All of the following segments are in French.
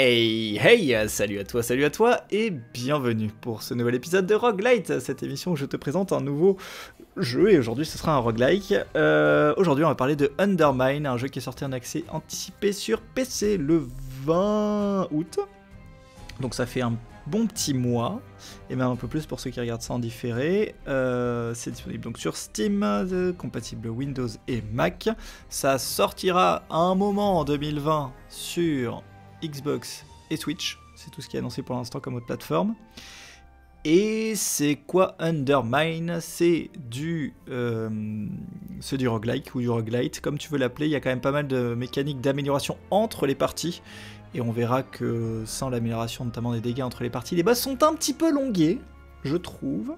Hey hey, salut à toi et bienvenue pour ce nouvel épisode de Roguelite, cette émission où je te présente un nouveau jeu et aujourd'hui ce sera un roguelike. Aujourd'hui on va parler de Undermine, un jeu qui est sorti en accès anticipé sur PC le 20 août, donc ça fait un bon petit mois et même un peu plus pour ceux qui regardent ça en différé. C'est disponible donc sur Steam, compatible Windows et Mac. Ça sortira à un moment en 2020 sur Xbox et Switch, c'est tout ce qui est annoncé pour l'instant comme autre plateforme. Et c'est quoi Undermine? C'est du roguelike ou du roguelite, comme tu veux l'appeler. Il y a quand même pas mal de mécaniques d'amélioration entre les parties. Et on verra que sans l'amélioration notamment des dégâts entre les parties, les boss sont un petit peu longués, je trouve.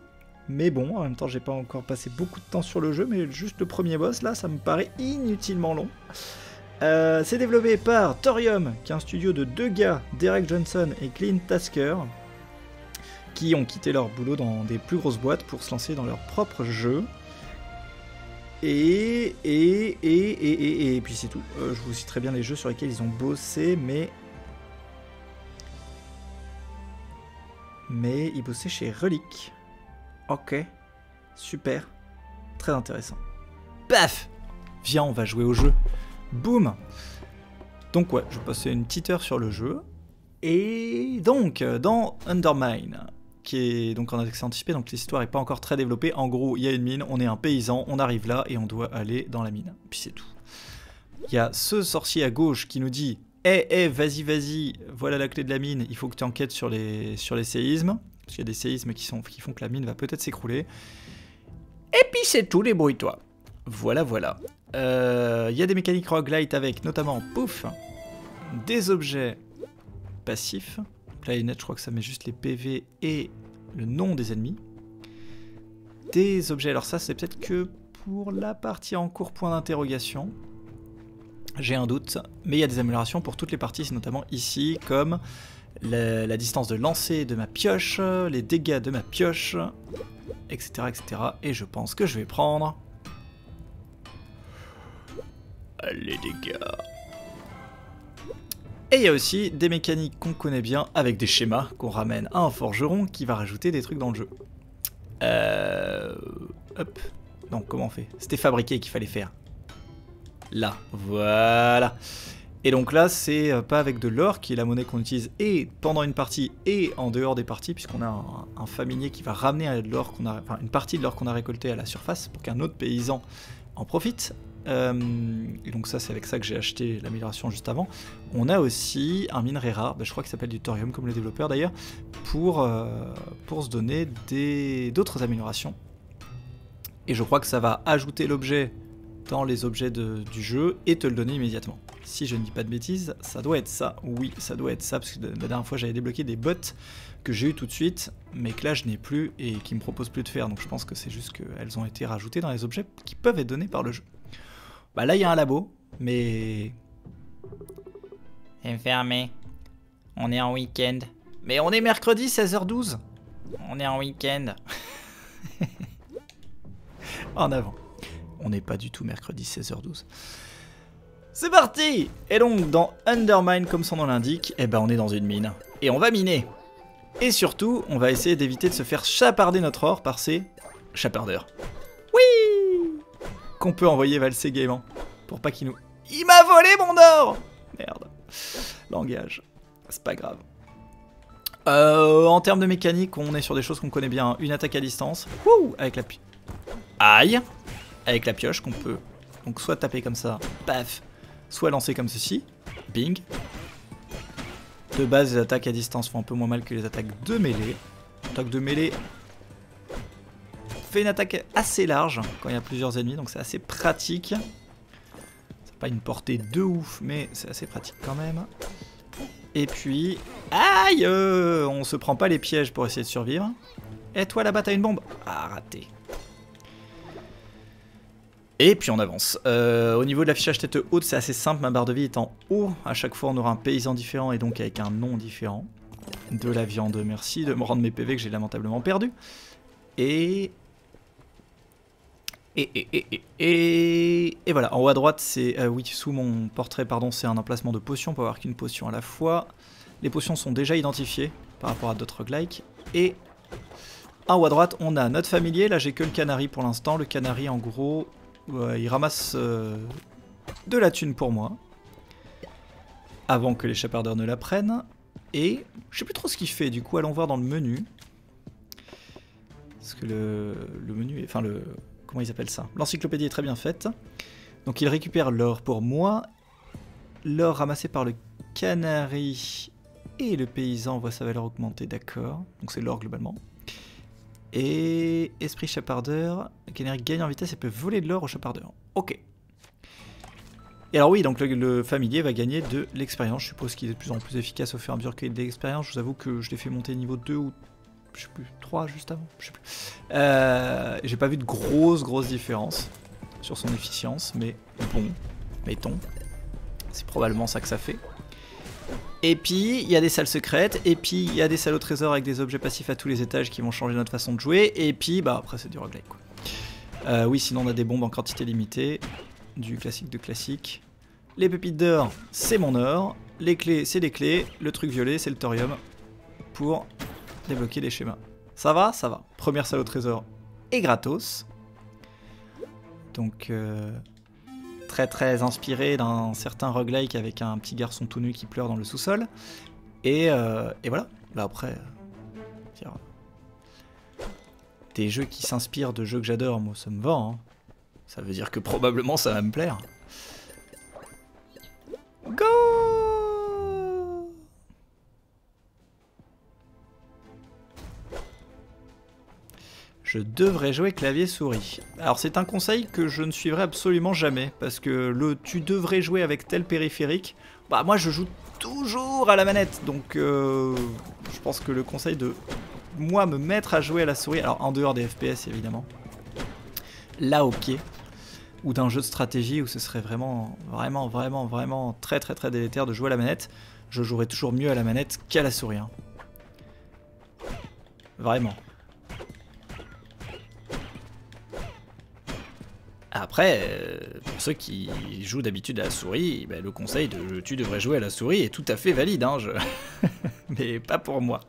Mais bon, en même temps, j'ai pas encore passé beaucoup de temps sur le jeu, mais juste le premier boss, là, ça me paraît inutilement long. C'est développé par Thorium, qui est un studio de deux gars, Derek Johnson et Clint Tasker, qui ont quitté leur boulot dans des plus grosses boîtes pour se lancer dans leur propre jeu. Et puis c'est tout. Je vous citerai bien les jeux sur lesquels ils ont bossé, mais ils bossaient chez Relic. Ok, super, très intéressant. Paf! Viens, on va jouer au jeu. Boum! Donc ouais, je passais une petite heure sur le jeu. Et donc, dans Undermine, qui est donc en accès anticipé, donc l'histoire n'est pas encore très développée. En gros, il y a une mine, on est un paysan, on arrive là et on doit aller dans la mine. Puis c'est tout. Il y a ce sorcier à gauche qui nous dit « Hey, hey, vas-y, vas-y, voilà la clé de la mine, il faut que tu enquêtes sur les séismes. » Parce qu'il y a des séismes qui font que la mine va peut-être s'écrouler. Et puis c'est tout, débrouille-toi. Voilà, voilà. Y a des mécaniques roguelite avec notamment, pouf, des objets passifs. Là, les nets, je crois que ça met juste les PV et le nom des ennemis. Des objets, alors ça, c'est peut-être que pour la partie en cours, point d'interrogation. J'ai un doute, mais il y a des améliorations pour toutes les parties, notamment ici, comme la distance de lancer de ma pioche, les dégâts de ma pioche, etc., etc. Et je pense que je vais prendre... les dégâts. Et il y a aussi des mécaniques qu'on connaît bien avec des schémas qu'on ramène à un forgeron qui va rajouter des trucs dans le jeu. Hop. Donc comment on fait? C'était fabriqué qu'il fallait faire. Là. Voilà. Et donc là c'est pas avec de l'or qui est la monnaie qu'on utilise et pendant une partie et en dehors des parties puisqu'on a un familier qui va ramener de l'or qu'on a, enfin, une partie de l'or qu'on a récolté à la surface pour qu'un autre paysan en profite. Et donc ça c'est avec ça que j'ai acheté l'amélioration juste avant. On a aussi un minerai rare, je crois qu'il s'appelle du thorium comme le développeur d'ailleurs, pour se donner d'autres améliorations. Et je crois que ça va ajouter l'objet dans les objets du jeu et te le donner immédiatement. Si je ne dis pas de bêtises, ça doit être ça. Oui, ça doit être ça, parce que la dernière fois j'avais débloqué des bottes que j'ai eu tout de suite, mais que là je n'ai plus et qui me proposent plus de faire. Donc je pense que c'est juste qu'elles ont été rajoutées dans les objets qui peuvent être donnés par le jeu. Bah là il y a un labo, mais... fermé. On est en week-end. Mais on est mercredi 16h12. On est en week-end. En avant. On n'est pas du tout mercredi 16h12. C'est parti! Et donc dans Undermine, comme son nom l'indique, eh ben on est dans une mine. Et on va miner. Et surtout, on va essayer d'éviter de se faire chaparder notre or par ces chapardeurs. Oui! Qu'on peut envoyer valser gaiement. Pour pas qu'il nous... Il m'a volé mon or! Merde. Langage. C'est pas grave. En termes de mécanique, on est sur des choses qu'on connaît bien. Une attaque à distance. Wouh! Avec la... Aïe! Avec la pioche qu'on peut donc soit taper comme ça, paf, soit lancer comme ceci, bing. De base, les attaques à distance font un peu moins mal que les attaques de mêlée. L'attaque de mêlée fait une attaque assez large quand il y a plusieurs ennemis, donc c'est assez pratique. C'est pas une portée de ouf, mais c'est assez pratique quand même. Et puis, aïe, on se prend pas les pièges pour essayer de survivre. Et toi là-bas, t'as une bombe? Ah, raté. Et puis on avance. Au niveau de l'affichage tête haute, c'est assez simple, ma barre de vie est en haut. À chaque fois, on aura un paysan différent et donc avec un nom différent. De la viande, merci de me rendre mes PV que j'ai lamentablement perdu. Et... Et voilà, en haut à droite, c'est oui, sous mon portrait, pardon, c'est un emplacement de potions, on peut avoir qu'une potion à la fois. Les potions sont déjà identifiées par rapport à d'autres roguelikes. Et en haut à droite, on a notre familier. Là, j'ai que le canari pour l'instant. Le canari, en gros, il ramasse de la thune pour moi avant que les chapardeurs ne la prennent. Et je sais plus trop ce qu'il fait. Du coup, allons voir dans le menu. Parce que le menu est... Enfin, le... Comment ils appellent ça? L'encyclopédie est très bien faite. Donc il récupère l'or pour moi. L'or ramassé par le canari et le paysan voit sa valeur augmenter, d'accord. Donc c'est l'or globalement. Et esprit chapardeur. Le canari gagne en vitesse et peut voler de l'or au chapardeur. Ok. Et alors oui, donc le familier va gagner de l'expérience. Je suppose qu'il est de plus en plus efficace au fur et à mesure qu'il y a de l'expérience. Je vous avoue que je l'ai fait monter niveau 2 ou... Je sais plus, 3 juste avant, je sais plus. J'ai pas vu de grosse différence sur son efficience, mais bon, mettons. C'est probablement ça que ça fait. Et puis, il y a des salles secrètes, et puis il y a des salles au trésor avec des objets passifs à tous les étages qui vont changer notre façon de jouer, et puis, bah après c'est du roguelike quoi. Oui, sinon on a des bombes en quantité limitée, du classique de classique. Les pépites d'or, c'est mon or, les clés, c'est les clés, le truc violet, c'est le thorium, pour... débloquer les schémas. Ça va, ça va. Première salle au trésor est gratos. Donc très inspiré d'un certain roguelike avec un petit garçon tout nu qui pleure dans le sous-sol. Et voilà. Là après, des jeux qui s'inspirent de jeux que j'adore, moi ça me va. Hein. Ça veut dire que probablement ça va me plaire. Go! Je devrais jouer clavier-souris. Alors c'est un conseil que je ne suivrai absolument jamais, parce que le « tu devrais jouer avec tel périphérique », bah moi je joue toujours à la manette, donc je pense que le conseil de moi me mettre à jouer à la souris, alors en dehors des FPS évidemment, là au pied, ou d'un jeu de stratégie où ce serait vraiment très délétère de jouer à la manette, je jouerais toujours mieux à la manette qu'à la souris. Hein. Vraiment. Après, pour ceux qui jouent d'habitude à la souris, bah, le conseil de « tu devrais jouer à la souris » est tout à fait valide, hein, mais pas pour moi.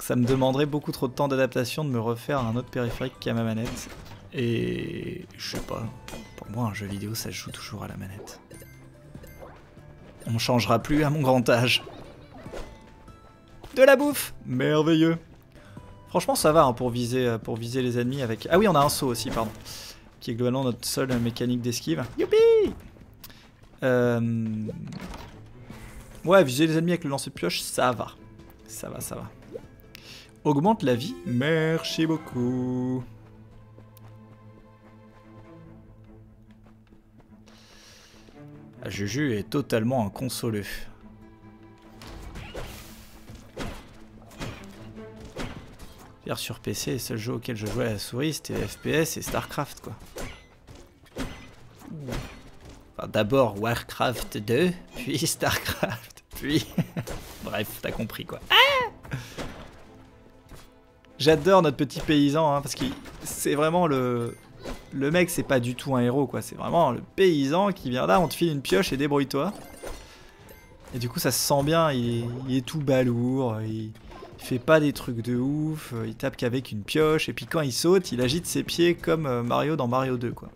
Ça me demanderait beaucoup trop de temps d'adaptation de me refaire à un autre périphérique qu'à ma manette. Et je sais pas, pour moi un jeu vidéo ça se joue toujours à la manette. On ne changera plus à mon grand âge. De la bouffe! Merveilleux! Franchement ça va hein, pour viser les ennemis avec... Ah oui on a un saut aussi pardon, qui est globalement notre seule mécanique d'esquive. Youpi! Ouais viser les ennemis avec le lancer de pioche ça va. Ça va ça va. Augmente la vie, merci beaucoup. Ah, Juju est totalement inconsolé. Sur PC, le seul jeu auquel je jouais à la souris c'était FPS et StarCraft quoi. Enfin, d'abord Warcraft 2, puis StarCraft, puis... Bref, t'as compris quoi. Ah j'adore notre petit paysan hein, parce que c'est vraiment le mec c'est pas du tout un héros quoi, c'est vraiment le paysan qui vient là, on te file une pioche et débrouille-toi. Et du coup ça se sent bien, il est tout balourd, il fait pas des trucs de ouf, il tape qu'avec une pioche, et puis quand il saute, il agite ses pieds comme Mario dans Mario 2, quoi.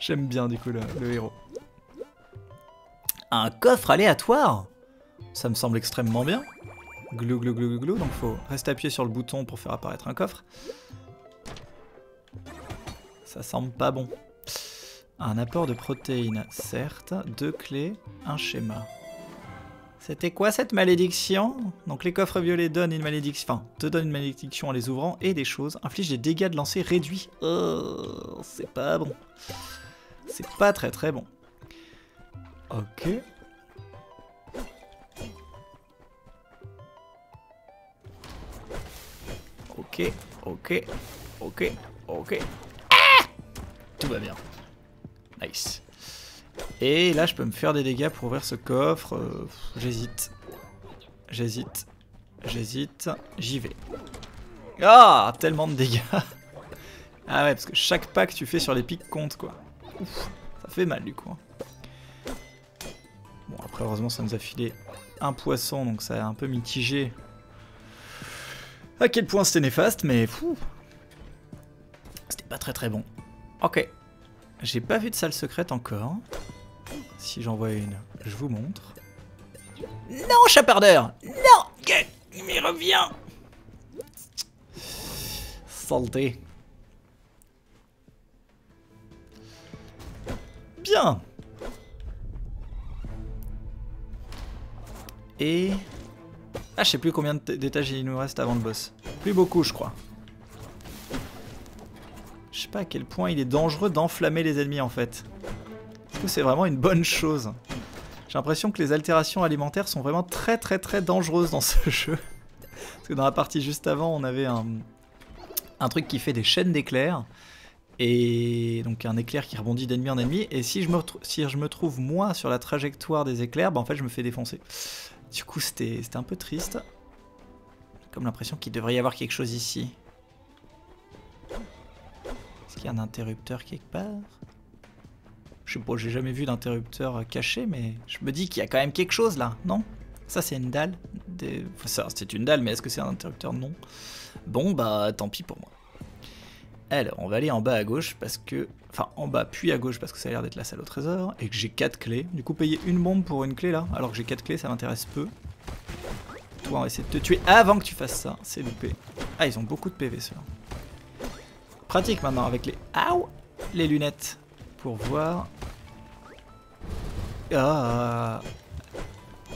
J'aime bien, du coup, le héros. Un coffre aléatoire? Ça me semble extrêmement bien. Glou, glou, glou, glou, glou, donc faut rester appuyé sur le bouton pour faire apparaître un coffre. Ça semble pas bon. Un apport de protéines, certes. 2 clés, un schéma. C'était quoi cette malédiction? Donc les coffres violets donnent une malédiction, enfin, te donnent une malédiction en les ouvrant et des choses. Inflige des dégâts de lancer réduits. Oh, c'est pas bon. C'est pas très bon. Ok. Ok, ok, ok, ok. Ah! Tout va bien. Nice. Et là je peux me faire des dégâts pour ouvrir ce coffre, j'hésite, j'y vais. Ah, oh, tellement de dégâts. Ah ouais, parce que chaque pack que tu fais sur les pics compte, quoi. Ouf, ça fait mal, du coup. Bon, après, heureusement, ça nous a filé un poisson, donc ça a un peu mitigé à quel point c'était néfaste, mais fou. C'était pas très très bon. Ok. J'ai pas vu de salle secrète encore. Si j'en vois une, je vous montre. Non, chapardeur! Non! Mais reviens! Saleté. Bien! Et... ah, je sais plus combien d'étages il nous reste avant le boss. Plus beaucoup, je crois. Je sais pas à quel point il est dangereux d'enflammer les ennemis, en fait. Est-ce que c'est vraiment une bonne chose? J'ai l'impression que les altérations alimentaires sont vraiment très très très dangereuses dans ce jeu. Parce que dans la partie juste avant, on avait un truc qui fait des chaînes d'éclairs. Et donc un éclair qui rebondit d'ennemi en ennemi. Et si je me trouve moi sur la trajectoire des éclairs, bah en fait je me fais défoncer. Du coup c'était un peu triste. J'ai comme l'impression qu'il devrait y avoir quelque chose ici. Est-ce qu'il y a un interrupteur quelque part? Je sais pas, j'ai jamais vu d'interrupteur caché, mais je me dis qu'il y a quand même quelque chose là, non? Ça c'est une dalle. Enfin, ça c'est une dalle, mais est-ce que c'est un interrupteur? Non. Bon bah tant pis pour moi. Alors, on va aller en bas à gauche parce que... enfin, en bas puis à gauche parce que ça a l'air d'être la salle au trésor et que j'ai 4 clés. Du coup, payer une bombe pour une clé là, alors que j'ai 4 clés, ça m'intéresse peu. Toi, on va essayer de te tuer avant que tu fasses ça. C'est loupé. Ah, ils ont beaucoup de PV ceux-là. Pratique maintenant avec les... Aouh, les lunettes pour voir... ah,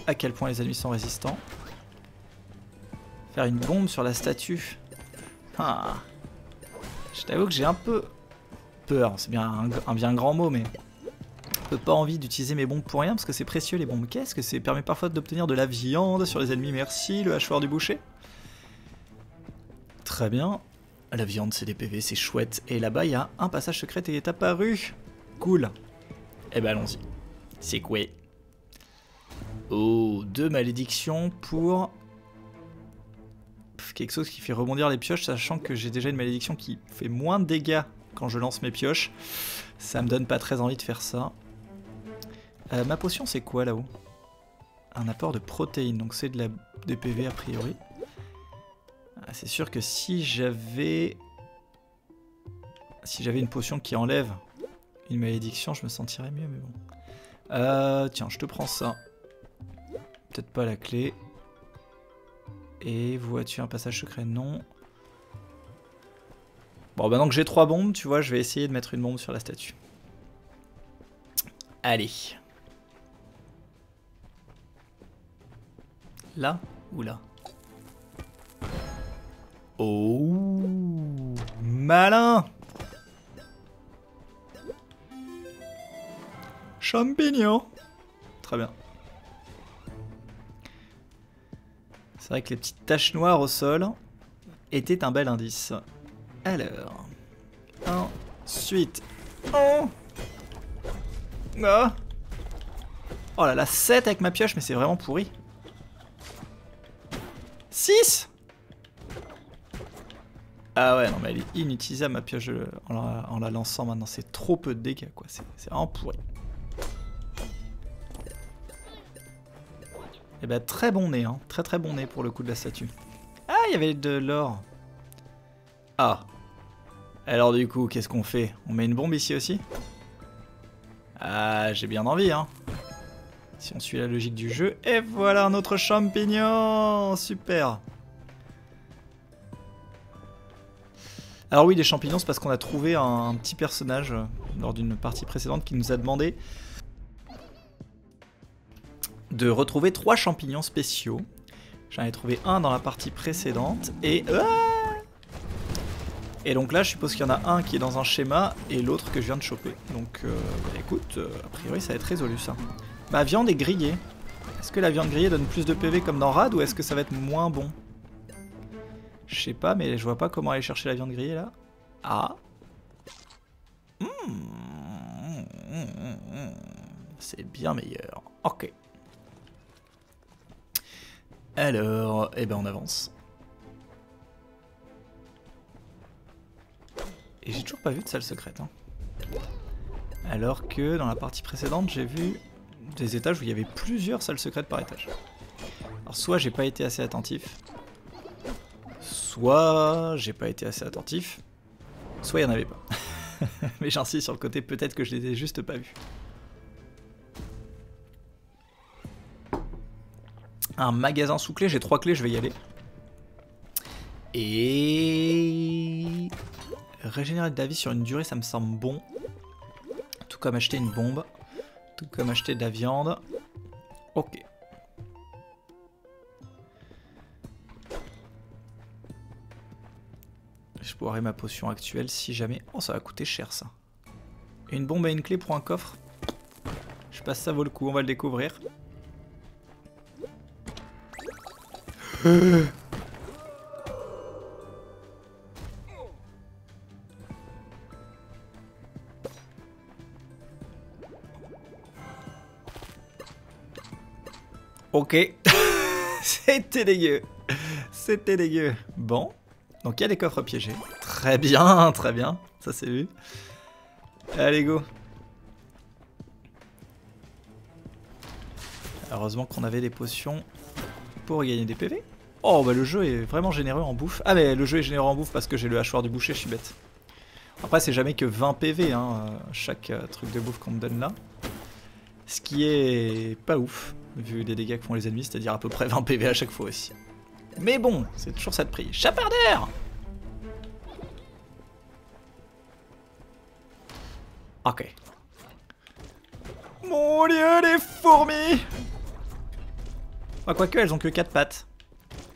à quel point les ennemis sont résistants. Faire une bombe sur la statue. Ah... je t'avoue que j'ai un peu peur, c'est bien un bien grand mot, mais un peu pas envie d'utiliser mes bombes pour rien, parce que c'est précieux les bombes. Qu'est-ce que ça permet parfois d'obtenir de la viande sur les ennemis, merci, le hachoir du boucher. Très bien, la viande c'est des PV, c'est chouette, et là-bas il y a un passage secret et il est apparu. Cool, eh ben allons-y, c'est quoi? Oh, 2 malédictions pour... quelque chose qui fait rebondir les pioches, sachant que j'ai déjà une malédiction qui fait moins de dégâts quand je lance mes pioches. Ça me donne pas très envie de faire ça. Ma potion c'est quoi là-haut? Un apport de protéines, donc c'est des PV a priori. Ah, c'est sûr que si j'avais une potion qui enlève une malédiction, je me sentirais mieux, mais bon. Tiens, je te prends ça. Peut-être pas la clé. Et vois-tu un passage secret? Non. Bon, maintenant que j'ai 3 bombes, tu vois, je vais essayer de mettre une bombe sur la statue. Allez. Là ou là? Oh, malin! Champignon! Très bien. C'est vrai que les petites taches noires au sol étaient un bel indice. Alors... ensuite... oh, oh là là, 7 avec ma pioche, mais c'est vraiment pourri. 6. Ah ouais, non mais elle est inutilisable ma pioche en la lançant maintenant. C'est trop peu de dégâts, quoi. C'est vraiment pourri. Et bah très bon nez, hein. Très très bon nez pour le coup de la statue. Ah, il y avait de l'or. Ah. Alors du coup, qu'est-ce qu'on fait? On met une bombe ici aussi? Ah, j'ai bien envie, hein. Si on suit la logique du jeu. Et voilà un autre champignon. Super. Alors oui, les champignons, c'est parce qu'on a trouvé un petit personnage lors d'une partie précédente qui nous a demandé... de retrouver 3 champignons spéciaux. J'en ai trouvé un dans la partie précédente et... ah, et donc là je suppose qu'il y en a un qui est dans un schéma et l'autre que je viens de choper. Donc bah, écoute, a priori ça va être résolu ça. Ma viande est grillée. Est-ce que la viande grillée donne plus de PV comme dans Rad ou est-ce que ça va être moins bon? Je sais pas, mais je vois pas comment aller chercher la viande grillée là. Ah. C'est bien meilleur. Ok. Alors, eh ben on avance. Et j'ai toujours pas vu de salle secrète. Hein. Alors que dans la partie précédente, j'ai vu des étages où il y avait plusieurs salles secrètes par étage. Alors soit j'ai pas été assez attentif, soit j'ai pas été assez attentif, soit il n'y en avait pas. Mais j'insiste sur le côté, peut-être que je les ai juste pas vus. Un magasin sous clé, j'ai 3 clés, je vais y aller. Et... régénérer de la vie sur une durée, ça me semble bon. Tout comme acheter une bombe. Tout comme acheter de la viande. Ok. Je boirai ma potion actuelle si jamais... Oh, ça va coûter cher, ça. Une bombe et une clé pour un coffre. Je passe, ça vaut le coup, on va le découvrir. Ok, c'était dégueu, c'était dégueu. Bon, donc il y a des coffres piégés. Très bien, ça c'est vu. Allez go. Heureusement qu'on avait des potions pour gagner des PV. Oh bah le jeu est vraiment généreux en bouffe. Ah mais le jeu est généreux en bouffe parce que j'ai le hachoir du boucher, je suis bête. Après c'est jamais que 20 PV hein, chaque truc de bouffe qu'on me donne là. Ce qui est pas ouf, vu les dégâts que font les ennemis, c'est-à-dire à peu près 20 PV à chaque fois aussi. Mais bon, c'est toujours ça de prix. Chapardeur! Ok. Mon dieu, les fourmis! Ah, quoique, elles ont que 4 pattes.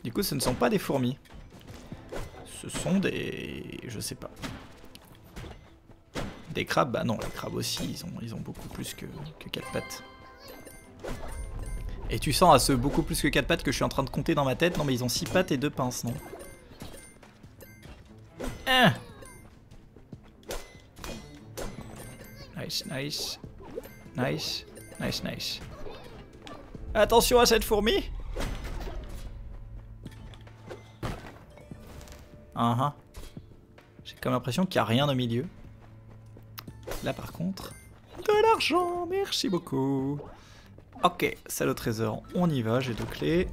Du coup, ce ne sont pas des fourmis. Ce sont des... je sais pas. Des crabes? Bah non, les crabes aussi, ils ont beaucoup plus que 4 pattes. Et tu sens à ce beaucoup plus que 4 pattes que je suis en train de compter dans ma tête. Non mais ils ont 6 pattes et 2 pinces, non? Hein? Nice, nice. Nice, nice, nice. Attention à cette fourmi. J'ai comme l'impression qu'il n'y a rien au milieu. Là par contre... de l'argent, merci beaucoup. Ok, salle au trésor, on y va, j'ai 2 clés.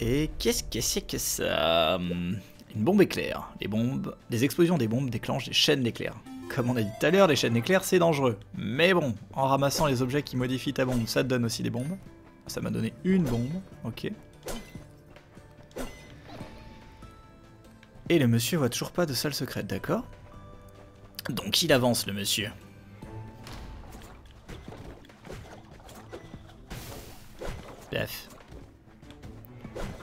Et qu'est-ce que c'est que ça? Une bombe éclair. Les bombes, les explosions des bombes déclenchent des chaînes d'éclairs. Comme on a dit tout à l'heure, les chaînes d'éclairs c'est dangereux. Mais bon, en ramassant les objets qui modifient ta bombe, ça te donne aussi des bombes. Ça m'a donné une bombe, ok. Et le monsieur voit toujours pas de salle secrète, d'accord? Donc il avance le monsieur. Pif.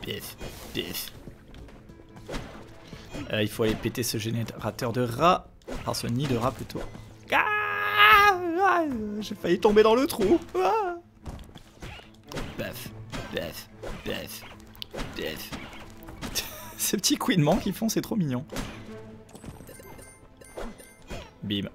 Pif. Pif. Il faut aller péter ce générateur de rats. Enfin, ce nid de rats plutôt. Ah, j'ai failli tomber dans le trou. Ah. Paf. Paf. Paf. Paf. Ces petits couinements qu'ils font, c'est trop mignon. Bim.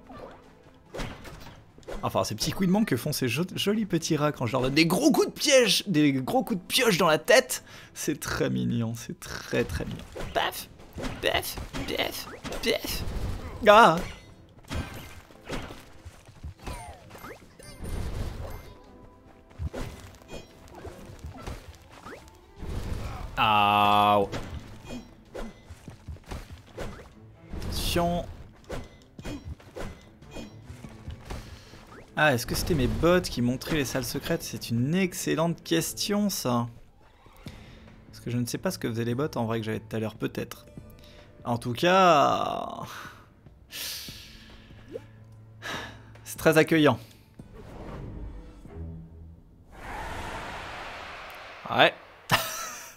Enfin, ces petits couinements que font ces jolis petits rats quand je leur donne des gros coups de piège, des gros coups de pioche dans la tête. C'est très mignon, c'est très très mignon. Paf, paf, paf, paf. Ah. Ah. Attention. Ah, est-ce que c'était mes bots qui montraient les salles secrètes? C'est une excellente question, ça. Parce que je ne sais pas ce que faisaient les bots en vrai que j'avais tout à l'heure, peut-être. En tout cas... c'est très accueillant. Ouais.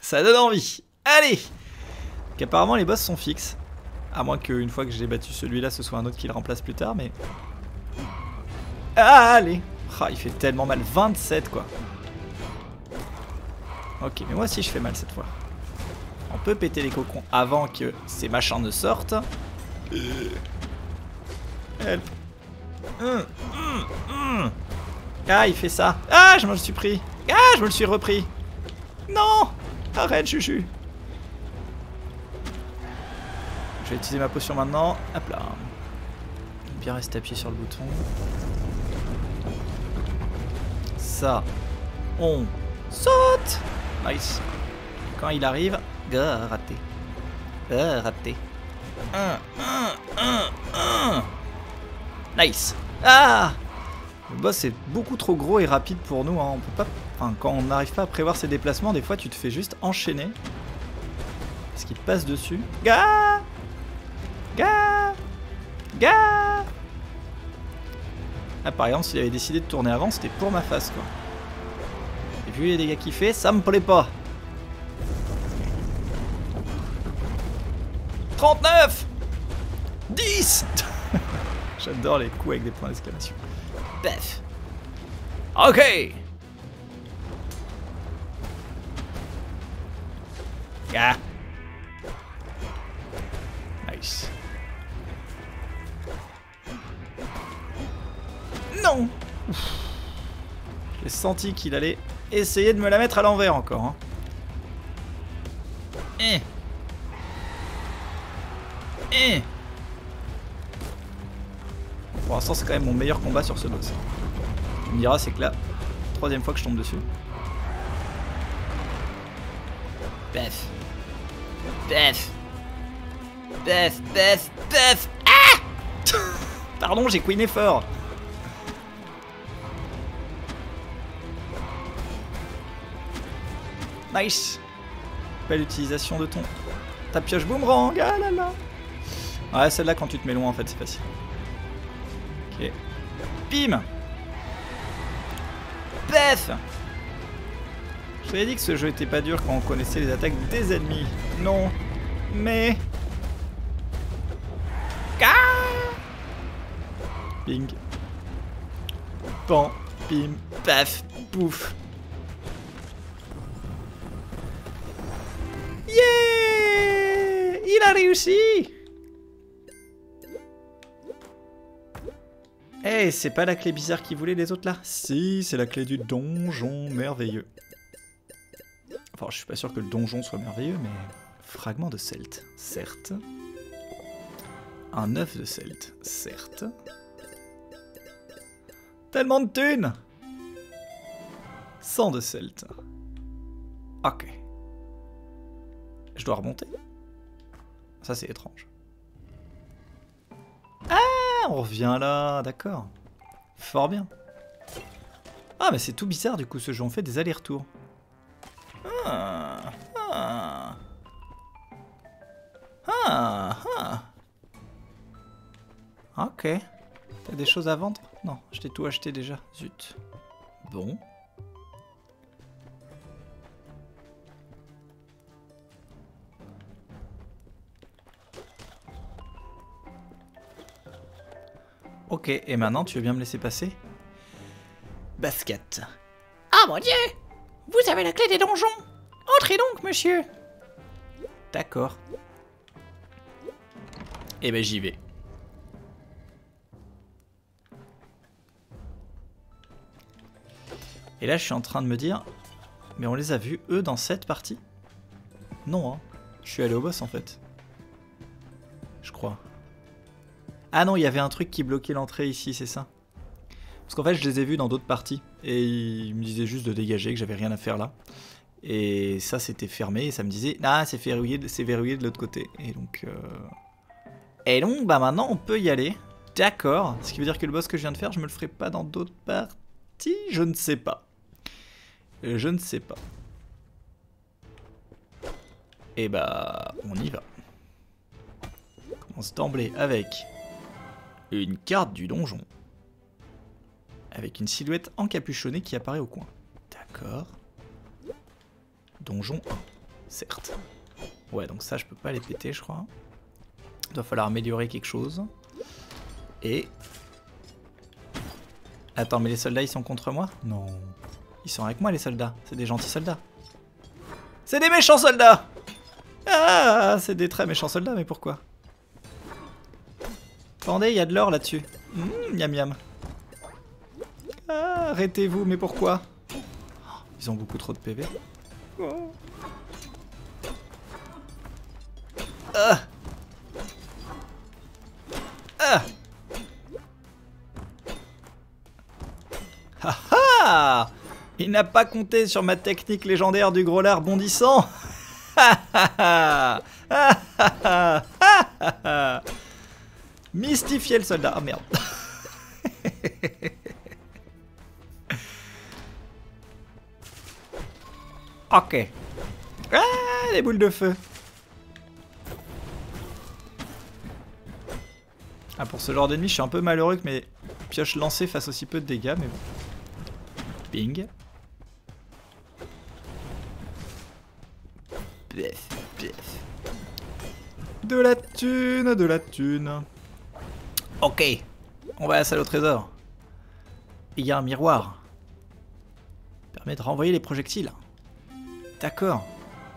Ça donne envie. Allez. Donc apparemment, les boss sont fixes. À moins qu'une fois que j'ai battu celui-là, ce soit un autre qui le remplace plus tard, mais... allez, oh, il fait tellement mal, 27 quoi. Ok, mais moi aussi je fais mal cette fois. On peut péter les cocons avant que ces machins ne sortent. Help. Ah, il fait ça. Ah, je me le suis pris. Ah, je me le suis repris. Non, arrête, Juju. Je vais utiliser ma potion maintenant. Hop là. Bien rester appuyé sur le bouton. Ça. On saute. Nice. Quand il arrive. Raté. Raté. 1, 1, 1, 1. Nice. Ah, le boss est beaucoup trop gros et rapide pour nous, hein. On peut pas... Enfin, quand on n'arrive pas à prévoir ses déplacements, des fois tu te fais juste enchaîner. Parce qu'il passe dessus. Gah, gah, gah. Ah, par exemple, s'il avait décidé de tourner avant, c'était pour ma face, quoi. Et vu les dégâts qu'il fait, ça me plaît pas. 39 10 J'adore les coups avec des points d'exclamation. Paf. Ok. Gah. Nice. Non. J'ai senti qu'il allait essayer de me la mettre à l'envers encore, hein. Pour l'instant, c'est quand même mon meilleur combat sur ce boss. Tu me diras, c'est que là, troisième fois que je tombe dessus. Pef. Pef. Pef, pef, pef. Ah. Pardon, j'ai queené fort. Nice. Belle utilisation de ton... Ta pioche boomerang. Ah là là. Ouais, celle-là, quand tu te mets loin, en fait, c'est facile. Ok. Bim. Pef. Je t'avais dit que ce jeu était pas dur quand on connaissait les attaques des ennemis. Non. Mais... Ah. Ping. Pan. Bim. Paf. Pouf. Yeah. Il a réussi. Eh, hey, c'est pas la clé bizarre qu'ils voulaient les autres là? Si, c'est la clé du donjon merveilleux. Enfin, je suis pas sûr que le donjon soit merveilleux, mais... Fragment de Celte, certes. Un œuf de Celte, certes. Tellement de thunes! 100 de Celte. Ok. Je dois remonter? Ça, c'est étrange. On revient là, d'accord. Fort bien. Ah, mais c'est tout bizarre du coup ce jeu, on fait des allers-retours. Ok. T'as des choses à vendre? Non, je t'ai tout acheté déjà. Zut. Bon. Ok, et maintenant tu veux bien me laisser passer? Basket. Ah mon dieu! Vous avez la clé des donjons! Entrez donc, monsieur! D'accord. Eh ben j'y vais. Et là je suis en train de me dire... Mais on les a vus, eux, dans cette partie? Non, hein. Je suis allé au boss en fait. Je crois. Ah non, il y avait un truc qui bloquait l'entrée ici, c'est ça? Parce qu'en fait, je les ai vus dans d'autres parties. Et ils me disaient juste de dégager, que j'avais rien à faire là. Et ça, c'était fermé. Et ça me disait, ah, c'est verrouillé de l'autre côté. Et donc... Et donc, bah maintenant, on peut y aller. D'accord. Ce qui veut dire que le boss que je viens de faire, je me le ferai pas dans d'autres parties? Je ne sais pas. Je ne sais pas. Et bah, on y va. On commence d'emblée avec... Une carte du donjon. Avec une silhouette encapuchonnée qui apparaît au coin. D'accord. Donjon 1. Certes. Ouais, donc ça, je peux pas les péter, je crois. Il doit falloir améliorer quelque chose. Et... Attends, mais les soldats, ils sont contre moi? Non. Ils sont avec moi, les soldats. C'est des gentils soldats. C'est des méchants soldats! Ah, c'est des très méchants soldats, mais pourquoi? Attendez, il y a de l'or là-dessus. Miam miam. Ah, arrêtez-vous, mais pourquoi? Ils ont beaucoup trop de PV. Ah. Ah ah! Il n'a pas compté sur ma technique légendaire du gros lard bondissant. Mystifier le soldat. Ah merde. Ok. Ah, les boules de feu. Ah, pour ce genre d'ennemi, je suis un peu malheureux que mes pioches lancées fassent aussi peu de dégâts, mais bon. Ping. Pif, pif. De la thune, de la thune. Ok. On va à la salle au trésor. Il y a un miroir. Permet de renvoyer les projectiles. D'accord.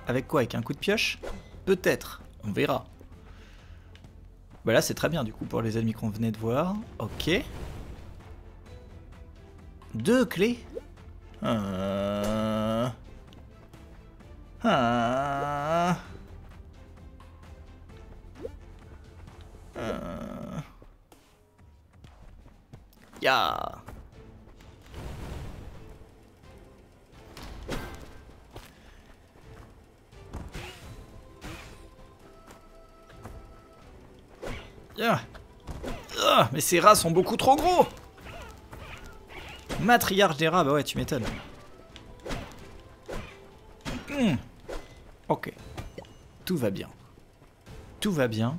Avec quoi? Avec un coup de pioche? Peut-être. On verra. Bah là c'est très bien du coup pour les ennemis qu'on venait de voir. Ok. 2 clés. Yeah. Mais ces rats sont beaucoup trop gros. Matriarche des rats, bah ouais, tu m'étonnes. Ok. Tout va bien. Tout va bien.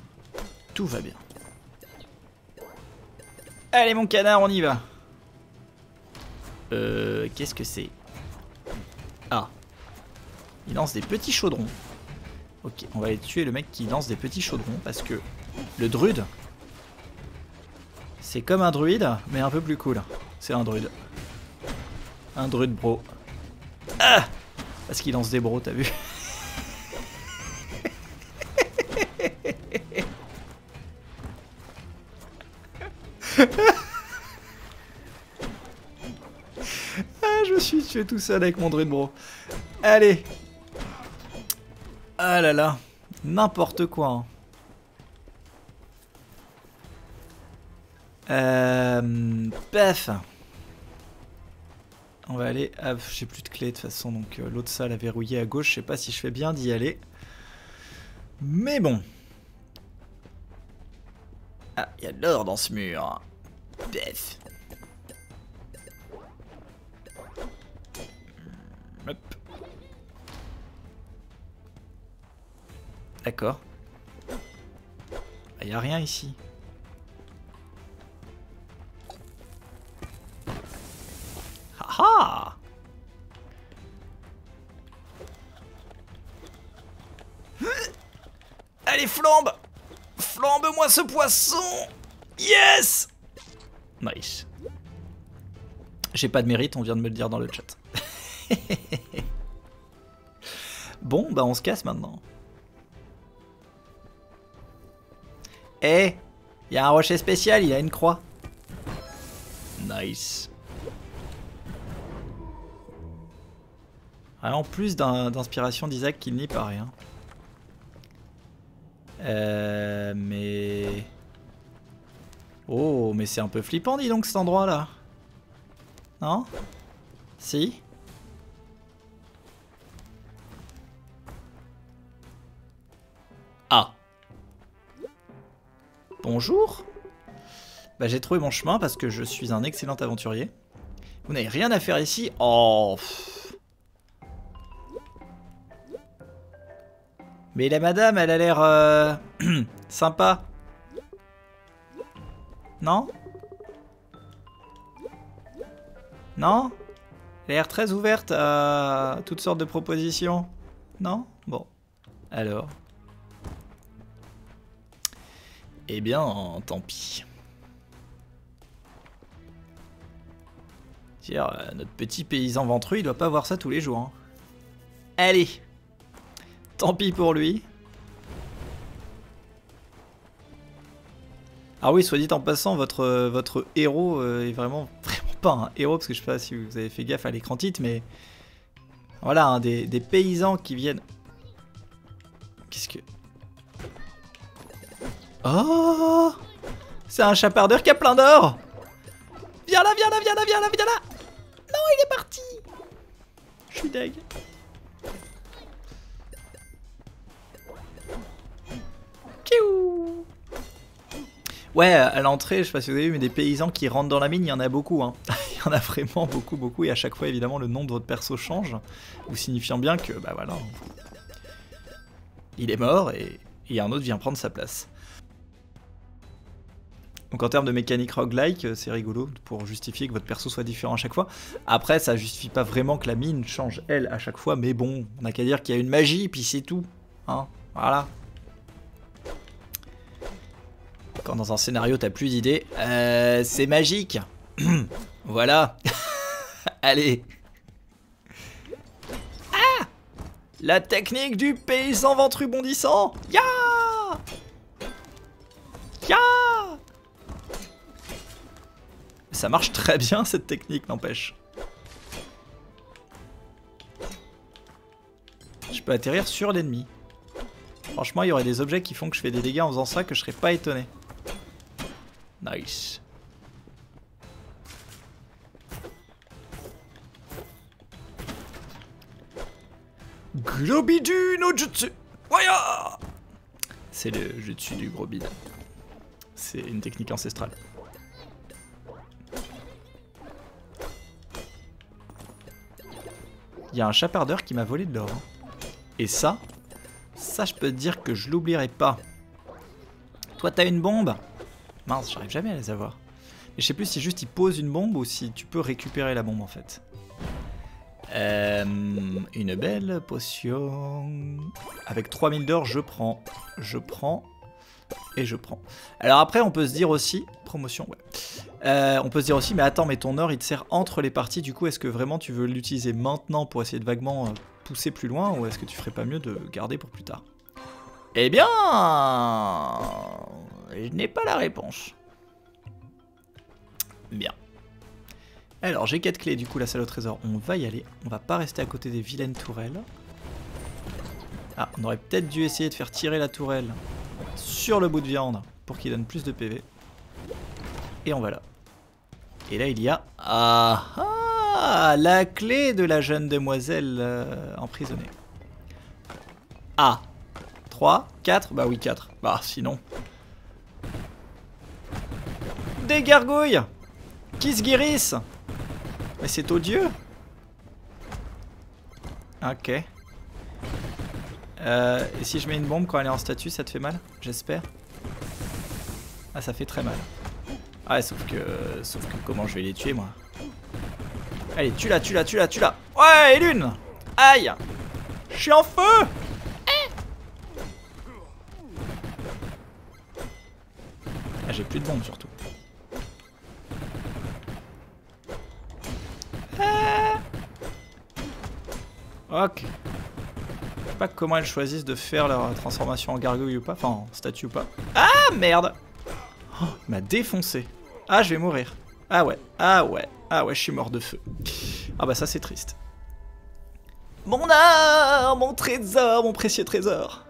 Tout va bien. Allez mon canard, on y va. Qu'est-ce que c'est? Ah. Il lance des petits chaudrons. Ok, on va aller tuer le mec qui lance des petits chaudrons parce que... le druide, c'est comme un druide, mais un peu plus cool. C'est un druide. Un druide bro. Ah! Parce qu'il lance des bros, t'as vu? Ah, je me suis tué tout seul avec mon druide bro. Allez! Ah là là, n'importe quoi, hein. Paf. On va aller... Ah, j'ai plus de clé de toute façon, donc l'autre salle à verrouiller à gauche. Je sais pas si je fais bien d'y aller. Mais bon. Ah, il y a de l'or dans ce mur. Paf. Hop. D'accord. Il n'y a rien ici. Ah! Allez, flambe! Flambe-moi ce poisson! Yes! Nice. J'ai pas de mérite, on vient de me le dire dans le chat. Bon, bah on se casse maintenant. Eh! Il y a un rocher spécial, il a une croix. Nice. Ah, en plus d'inspiration d'Isaac qu'il n'y paraît. Hein. Mais... oh, mais c'est un peu flippant, dis donc, cet endroit-là. Non? Si? Ah. Bonjour. Bah, j'ai trouvé mon chemin parce que je suis un excellent aventurier. Vous n'avez rien à faire ici. Oh... mais la madame, elle a l'air sympa. Non? Non? Elle a l'air très ouverte à toutes sortes de propositions. Non? Bon. Alors. Eh bien, tant pis. Tiens, notre petit paysan ventru, il doit pas voir ça tous les jours. Hein. Allez! Tant pis pour lui. Ah oui, soit dit en passant, votre héros est vraiment pas un héros, parce que je sais pas si vous avez fait gaffe à l'écran titre, mais voilà, hein, des paysans qui viennent... qu'est-ce que... oh! C'est un chapardeur qui a plein d'or! Viens là, viens là, viens là, viens là, viens là! deg. Ouais, à l'entrée, je sais pas si vous avez vu, mais des paysans qui rentrent dans la mine, il y en a beaucoup. Hein. Il y en a vraiment beaucoup, beaucoup. Et à chaque fois, évidemment, le nom de votre perso change. Vous signifiant bien que, bah voilà, il est mort et un autre vient prendre sa place. Donc en termes de mécanique roguelike, c'est rigolo pour justifier que votre perso soit différent à chaque fois. Après, ça justifie pas vraiment que la mine change, elle, à chaque fois. Mais bon, on n'a qu'à dire qu'il y a une magie, puis c'est tout. Hein, voilà. Quand dans un scénario t'as plus d'idées, c'est magique. Voilà. Allez. Ah, la technique du paysan ventrubondissant. Ya ya. Ça marche très bien cette technique, n'empêche. Je peux atterrir sur l'ennemi. Franchement, il y aurait des objets qui font que je fais des dégâts en faisant ça que je serais pas étonné. Nice. Globidu no jutsu. Waya. C'est le jutsu du gros bide. C'est une technique ancestrale. Il y a un chapardeur qui m'a volé de l'or. Et ça, ça je peux te dire que je l'oublierai pas. Toi t'as une bombe? Mince, j'arrive jamais à les avoir. Et je sais plus si juste il pose une bombe ou si tu peux récupérer la bombe en fait. Une belle potion. Avec 3000 d'or, je prends. Alors après, on peut se dire aussi... Promotion, ouais. On peut se dire aussi, mais attends, mais ton or, il te sert entre les parties. Du coup, est-ce que vraiment tu veux l'utiliser maintenant pour essayer de vaguement pousser plus loin? Ou est-ce que tu ferais pas mieux de garder pour plus tard? Eh bien... je n'ai pas la réponse. Bien. Alors, j'ai 4 clés, du coup, la salle au trésor. On va y aller. On va pas rester à côté des vilaines tourelles. Ah, on aurait peut-être dû essayer de faire tirer la tourelle sur le bout de viande pour qu'il donne plus de PV. Et on va là. Et là, il y a... Ah, la clé de la jeune demoiselle emprisonnée. Ah, 3, 4, bah oui, 4. Bah, sinon... Des gargouilles qui se guérissent. Mais c'est odieux. Ok. Et si je mets une bombe quand elle est en statut, ça te fait mal? J'espère. Ah, ça fait très mal. Ah, ouais, sauf que comment je vais les tuer, moi? Allez, tue-la. Ouais, et l'une. Aïe. Je suis en feu. Ah, j'ai plus de bombe, surtout. Ok. Je sais pas comment elles choisissent de faire leur transformation en gargouille ou pas. Enfin, en statue ou pas. Ah, merde! Oh, il m'a défoncé. Ah, je vais mourir. Ah ouais, je suis mort de feu. Ah bah ça, c'est triste. Mon art, mon trésor, mon précieux trésor.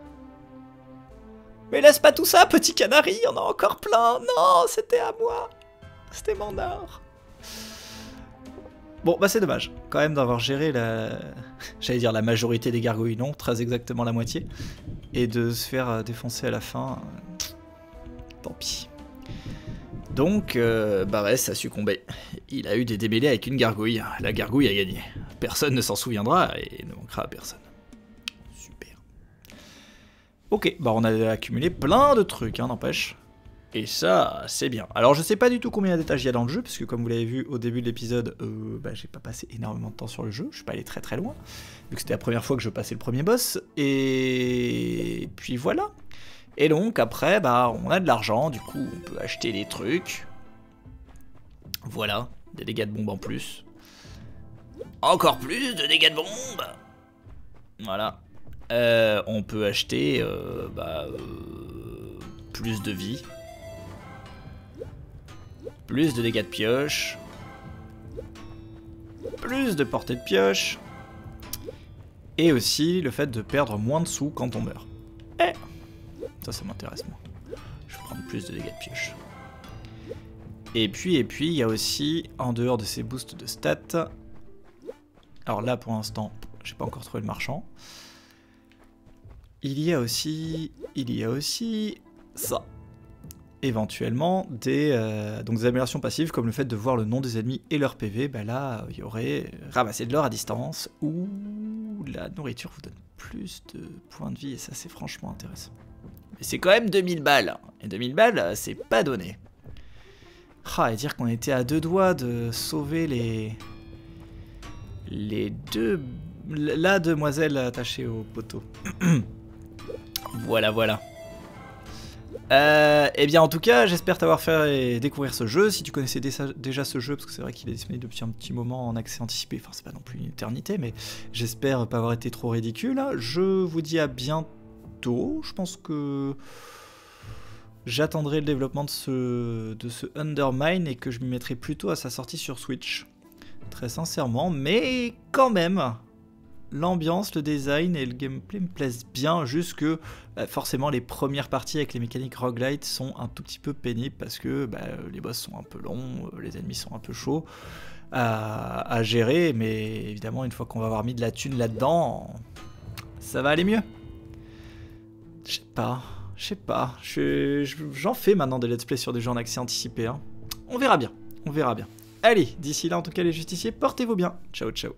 Mais laisse pas tout ça, petit canari, on en a encore plein. Non, c'était à moi. C'était mon art. Bon, bah c'est dommage, quand même, d'avoir géré la... J'allais dire la majorité des gargouilles, non, très exactement la moitié. Et de se faire défoncer à la fin... Tant pis. Donc, bah ouais, ça a succombé. Il a eu des démêlés avec une gargouille. La gargouille a gagné. Personne ne s'en souviendra et ne manquera à personne. Super. Ok, bah on a accumulé plein de trucs, hein, n'empêche. Et ça, c'est bien. Alors, je sais pas du tout combien d'étages il y a dans le jeu, parce que comme vous l'avez vu au début de l'épisode, bah, j'ai pas passé énormément de temps sur le jeu. Je suis pas allé très très loin, vu que c'était la première fois que je passais le premier boss. Et puis voilà. Et donc, après, bah, on a de l'argent, du coup, on peut acheter des trucs. Voilà, des dégâts de bombe en plus. Encore plus de dégâts de bombe. Voilà. On peut acheter, plus de vie. Plus de dégâts de pioche. Plus de portée de pioche. Et aussi le fait de perdre moins de sous quand on meurt. Eh, ça m'intéresse moi. Je vais prendre plus de dégâts de pioche. Et puis, il y a aussi, en dehors de ces boosts de stats... Alors là, pour l'instant, J'ai pas encore trouvé le marchand. Il y a aussi ça. Éventuellement des améliorations passives comme le fait de voir le nom des ennemis et leur PV. Bah là, il y aurait ramasser de l'or à distance ou la nourriture vous donne plus de points de vie et ça c'est franchement intéressant. Mais c'est quand même 2000 balles et 2000 balles c'est pas donné. Ah, et dire qu'on était à deux doigts de sauver la demoiselle attachée au poteau. Voilà. Eh bien en tout cas j'espère t'avoir fait découvrir ce jeu, si tu connaissais déjà ce jeu, parce que c'est vrai qu'il est disponible depuis un petit moment en accès anticipé, enfin c'est pas non plus une éternité, mais j'espère pas avoir été trop ridicule. Je vous dis à bientôt, je pense que j'attendrai le développement de ce Undermine et que je m'y mettrai plutôt à sa sortie sur Switch, très sincèrement, mais quand même... L'ambiance, le design et le gameplay me plaisent bien, juste que bah, forcément les premières parties avec les mécaniques roguelite sont un tout petit peu pénibles parce que bah, les boss sont un peu longs, les ennemis sont un peu chauds à gérer, mais évidemment une fois qu'on va avoir mis de la thune là-dedans, ça va aller mieux. Je sais pas, j'en fais maintenant des let's play sur des jeux en accès anticipé, hein. On verra bien. Allez, d'ici là en tout cas les justiciers, portez-vous bien, ciao ciao.